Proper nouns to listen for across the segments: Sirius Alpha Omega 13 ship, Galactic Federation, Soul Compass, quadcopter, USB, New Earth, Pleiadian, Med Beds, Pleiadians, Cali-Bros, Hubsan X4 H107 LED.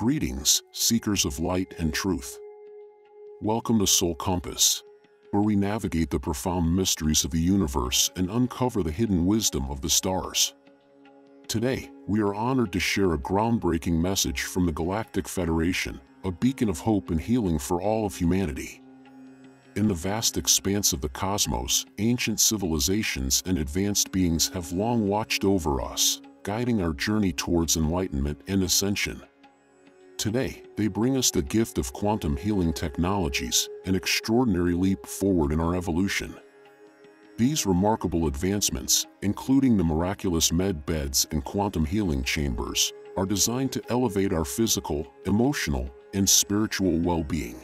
Greetings, seekers of light and truth. Welcome to Soul Compass, where we navigate the profound mysteries of the universe and uncover the hidden wisdom of the stars. Today, we are honored to share a groundbreaking message from the Galactic Federation, a beacon of hope and healing for all of humanity. In the vast expanse of the cosmos, ancient civilizations and advanced beings have long watched over us, guiding our journey towards enlightenment and ascension. Today, they bring us the gift of quantum healing technologies, an extraordinary leap forward in our evolution. These remarkable advancements, including the miraculous med beds and quantum healing chambers, are designed to elevate our physical, emotional, and spiritual well-being.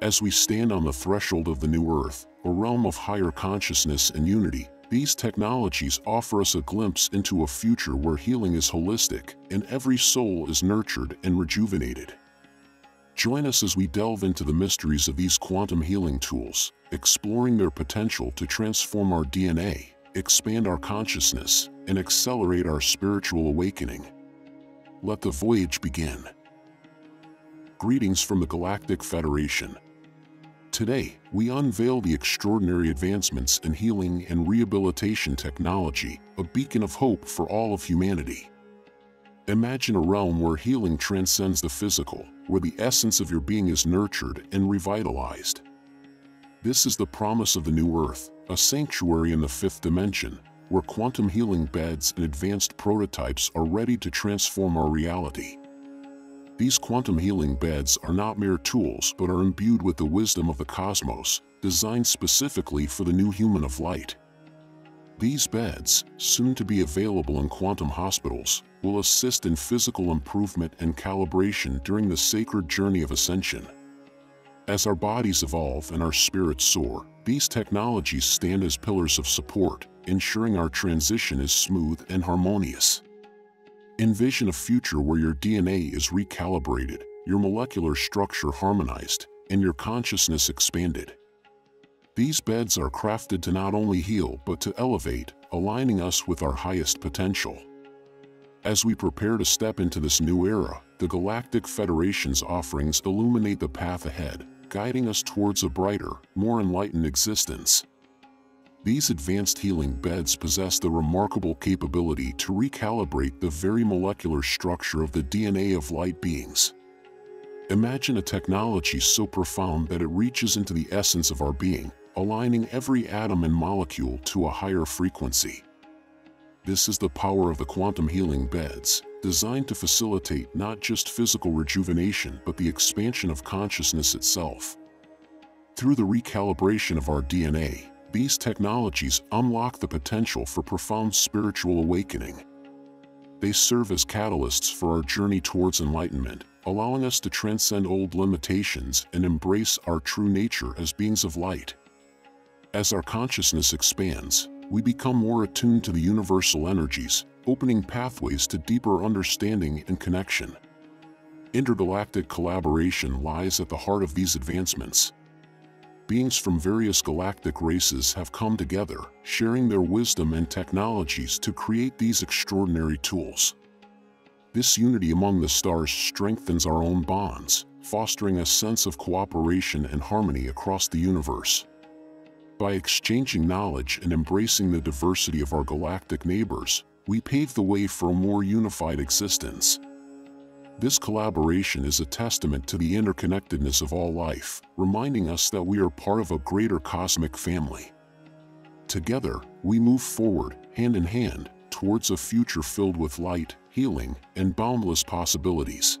As we stand on the threshold of the New Earth, a realm of higher consciousness and unity, these technologies offer us a glimpse into a future where healing is holistic and every soul is nurtured and rejuvenated. Join us as we delve into the mysteries of these quantum healing tools, exploring their potential to transform our DNA, expand our consciousness, and accelerate our spiritual awakening. Let the voyage begin. Greetings from the Galactic Federation. Today, we unveil the extraordinary advancements in healing and rehabilitation technology, a beacon of hope for all of humanity. Imagine a realm where healing transcends the physical, where the essence of your being is nurtured and revitalized. This is the promise of the New Earth, a sanctuary in the fifth dimension, where quantum healing beds and advanced prototypes are ready to transform our reality. These quantum healing beds are not mere tools but are imbued with the wisdom of the cosmos, designed specifically for the new human of light. These beds, soon to be available in quantum hospitals, will assist in physical improvement and calibration during the sacred journey of ascension. As our bodies evolve and our spirits soar, these technologies stand as pillars of support, ensuring our transition is smooth and harmonious. Envision a future where your DNA is recalibrated, your molecular structure harmonized, and your consciousness expanded. These beds are crafted to not only heal but to elevate, aligning us with our highest potential. As we prepare to step into this new era, the Galactic Federation's offerings illuminate the path ahead, guiding us towards a brighter, more enlightened existence. These advanced healing beds possess the remarkable capability to recalibrate the very molecular structure of the DNA of light beings. Imagine a technology so profound that it reaches into the essence of our being, aligning every atom and molecule to a higher frequency. This is the power of the quantum healing beds, designed to facilitate not just physical rejuvenation but the expansion of consciousness itself. Through the recalibration of our DNA, these technologies unlock the potential for profound spiritual awakening. They serve as catalysts for our journey towards enlightenment, allowing us to transcend old limitations and embrace our true nature as beings of light. As our consciousness expands, we become more attuned to the universal energies, opening pathways to deeper understanding and connection. Intergalactic collaboration lies at the heart of these advancements. Beings from various galactic races have come together, sharing their wisdom and technologies to create these extraordinary tools. This unity among the stars strengthens our own bonds, fostering a sense of cooperation and harmony across the universe. By exchanging knowledge and embracing the diversity of our galactic neighbors, we pave the way for a more unified existence. This collaboration is a testament to the interconnectedness of all life, reminding us that we are part of a greater cosmic family. Together, we move forward, hand in hand, towards a future filled with light, healing, and boundless possibilities.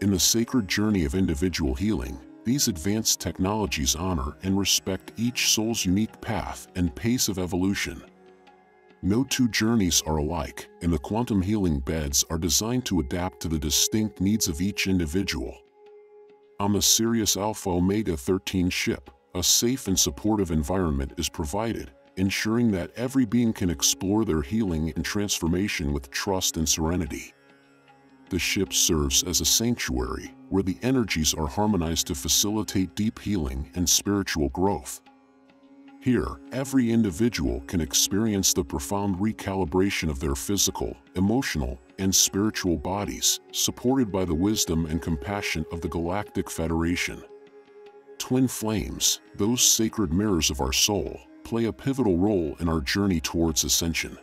In the sacred journey of individual healing, these advanced technologies honor and respect each soul's unique path and pace of evolution. No two journeys are alike, and the quantum healing beds are designed to adapt to the distinct needs of each individual. On the Sirius Alpha Omega 13 ship, a safe and supportive environment is provided, ensuring that every being can explore their healing and transformation with trust and serenity. The ship serves as a sanctuary, where the energies are harmonized to facilitate deep healing and spiritual growth. Here, every individual can experience the profound recalibration of their physical, emotional, and spiritual bodies, supported by the wisdom and compassion of the Galactic Federation. Twin flames, those sacred mirrors of our soul, play a pivotal role in our journey towards ascension.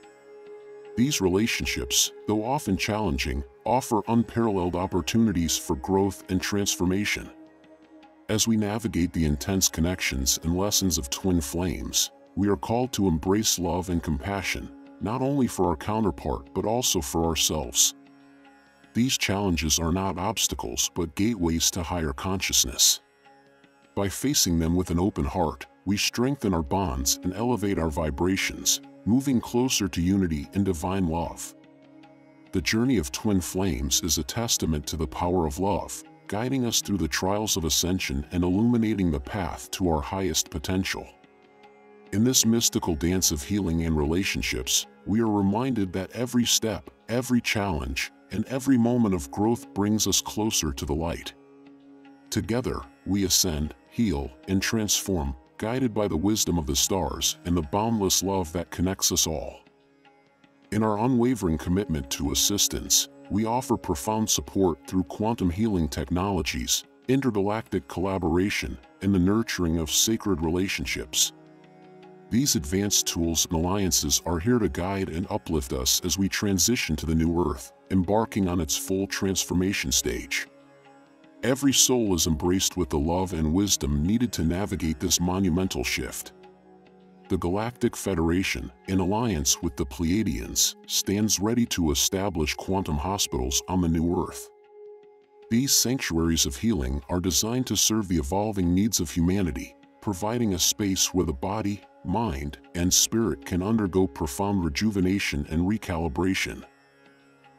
These relationships, though often challenging, offer unparalleled opportunities for growth and transformation. As we navigate the intense connections and lessons of twin flames, we are called to embrace love and compassion, not only for our counterpart but also for ourselves. These challenges are not obstacles but gateways to higher consciousness. By facing them with an open heart, we strengthen our bonds and elevate our vibrations, moving closer to unity and divine love. The journey of twin flames is a testament to the power of love, guiding us through the trials of ascension and illuminating the path to our highest potential. In this mystical dance of healing and relationships, we are reminded that every step, every challenge, and every moment of growth brings us closer to the light. Together, we ascend, heal, and transform, guided by the wisdom of the stars and the boundless love that connects us all. In our unwavering commitment to assistance, we offer profound support through quantum healing technologies, intergalactic collaboration, and the nurturing of sacred relationships. These advanced tools and alliances are here to guide and uplift us as we transition to the New Earth, embarking on its full transformation stage. Every soul is embraced with the love and wisdom needed to navigate this monumental shift. The Galactic Federation, in alliance with the Pleiadians, stands ready to establish quantum hospitals on the New Earth. These sanctuaries of healing are designed to serve the evolving needs of humanity, providing a space where the body, mind, and spirit can undergo profound rejuvenation and recalibration.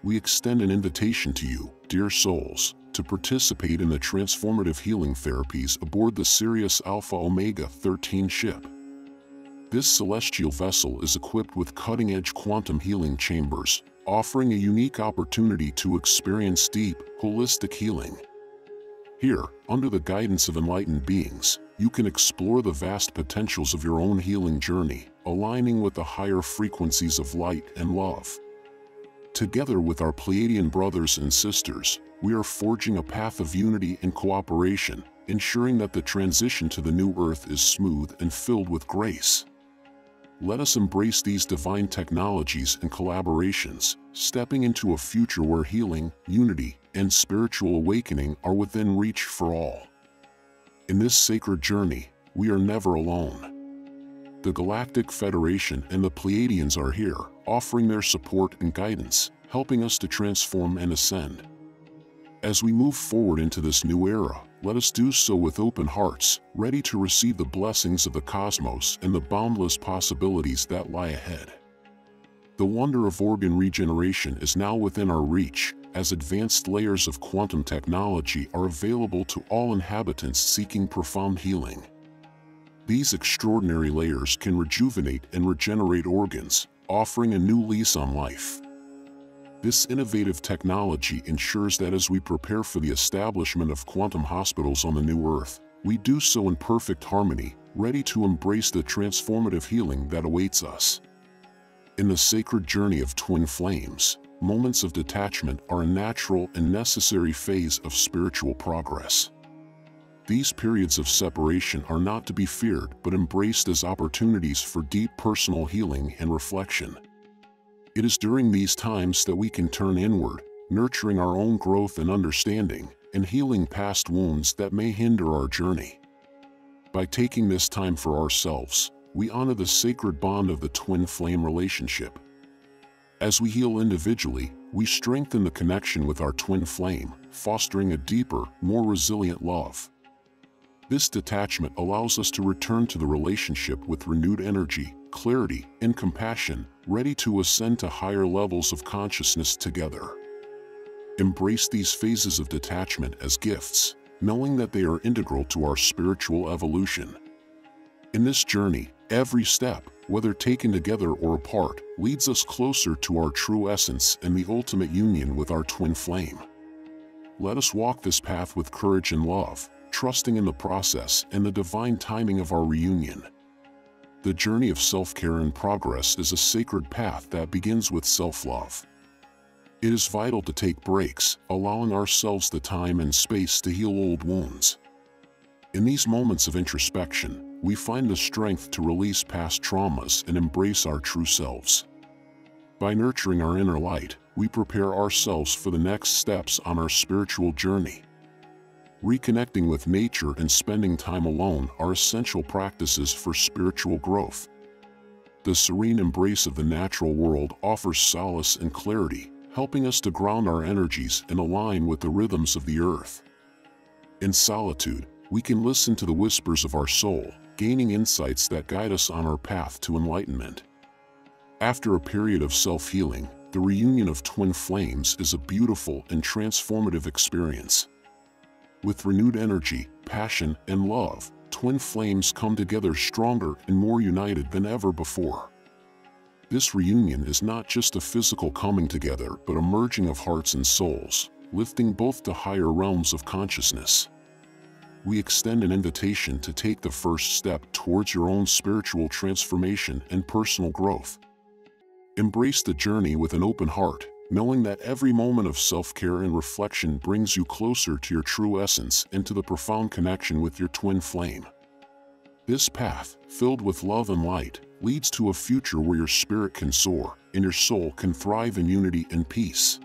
We extend an invitation to you, dear souls, to participate in the transformative healing therapies aboard the Sirius Alpha Omega 13 ship. This celestial vessel is equipped with cutting-edge quantum healing chambers, offering a unique opportunity to experience deep, holistic healing. Here, under the guidance of enlightened beings, you can explore the vast potentials of your own healing journey, aligning with the higher frequencies of light and love. Together with our Pleiadian brothers and sisters, we are forging a path of unity and cooperation, ensuring that the transition to the New Earth is smooth and filled with grace. Let us embrace these divine technologies and collaborations, stepping into a future where healing, unity, and spiritual awakening are within reach for all. In this sacred journey, we are never alone. The Galactic Federation and the Pleiadians are here, offering their support and guidance, helping us to transform and ascend. As we move forward into this new era, let us do so with open hearts, ready to receive the blessings of the cosmos and the boundless possibilities that lie ahead. The wonder of organ regeneration is now within our reach, as advanced layers of quantum technology are available to all inhabitants seeking profound healing. These extraordinary layers can rejuvenate and regenerate organs, offering a new lease on life. This innovative technology ensures that as we prepare for the establishment of quantum hospitals on the New Earth, we do so in perfect harmony, ready to embrace the transformative healing that awaits us. In the sacred journey of twin flames, moments of detachment are a natural and necessary phase of spiritual progress. These periods of separation are not to be feared but embraced as opportunities for deep personal healing and reflection. It is during these times that we can turn inward, nurturing our own growth and understanding, and healing past wounds that may hinder our journey. By taking this time for ourselves, we honor the sacred bond of the twin flame relationship. As we heal individually, we strengthen the connection with our twin flame, fostering a deeper, more resilient love. This detachment allows us to return to the relationship with renewed energy, clarity, and compassion, ready to ascend to higher levels of consciousness together. Embrace these phases of detachment as gifts, knowing that they are integral to our spiritual evolution. In this journey, every step, whether taken together or apart, leads us closer to our true essence and the ultimate union with our twin flame. Let us walk this path with courage and love, trusting in the process and the divine timing of our reunion. The journey of self-care and progress is a sacred path that begins with self-love. It is vital to take breaks, allowing ourselves the time and space to heal old wounds. In these moments of introspection, we find the strength to release past traumas and embrace our true selves. By nurturing our inner light, we prepare ourselves for the next steps on our spiritual journey. Reconnecting with nature and spending time alone are essential practices for spiritual growth. The serene embrace of the natural world offers solace and clarity, helping us to ground our energies and align with the rhythms of the earth. In solitude, we can listen to the whispers of our soul, gaining insights that guide us on our path to enlightenment. After a period of self-healing, the reunion of twin flames is a beautiful and transformative experience. With renewed energy, passion, and love, twin flames come together stronger and more united than ever before. This reunion is not just a physical coming together, but a merging of hearts and souls, lifting both to higher realms of consciousness. We extend an invitation to take the first step towards your own spiritual transformation and personal growth. Embrace the journey with an open heart, knowing that every moment of self-care and reflection brings you closer to your true essence and to the profound connection with your twin flame. This path, filled with love and light, leads to a future where your spirit can soar and your soul can thrive in unity and peace.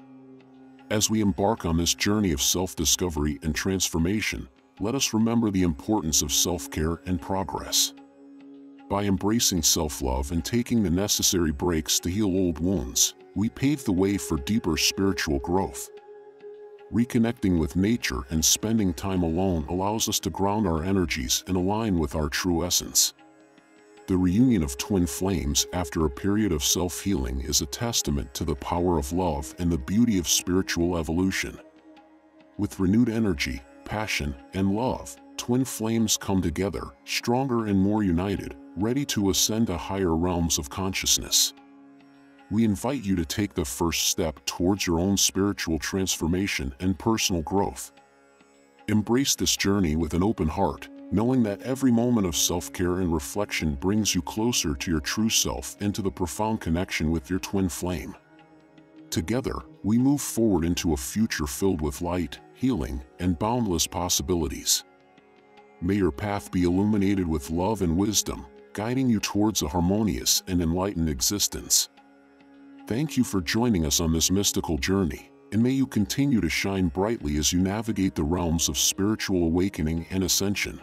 As we embark on this journey of self-discovery and transformation, let us remember the importance of self-care and progress. By embracing self-love and taking the necessary breaks to heal old wounds, we pave the way for deeper spiritual growth. Reconnecting with nature and spending time alone allows us to ground our energies and align with our true essence. The reunion of twin flames after a period of self-healing is a testament to the power of love and the beauty of spiritual evolution. With renewed energy, passion, and love, twin flames come together, stronger and more united, ready to ascend to higher realms of consciousness. We invite you to take the first step towards your own spiritual transformation and personal growth. Embrace this journey with an open heart, knowing that every moment of self-care and reflection brings you closer to your true self and to the profound connection with your twin flame. Together, we move forward into a future filled with light, healing, and boundless possibilities. May your path be illuminated with love and wisdom, guiding you towards a harmonious and enlightened existence. Thank you for joining us on this mystical journey, and may you continue to shine brightly as you navigate the realms of spiritual awakening and ascension.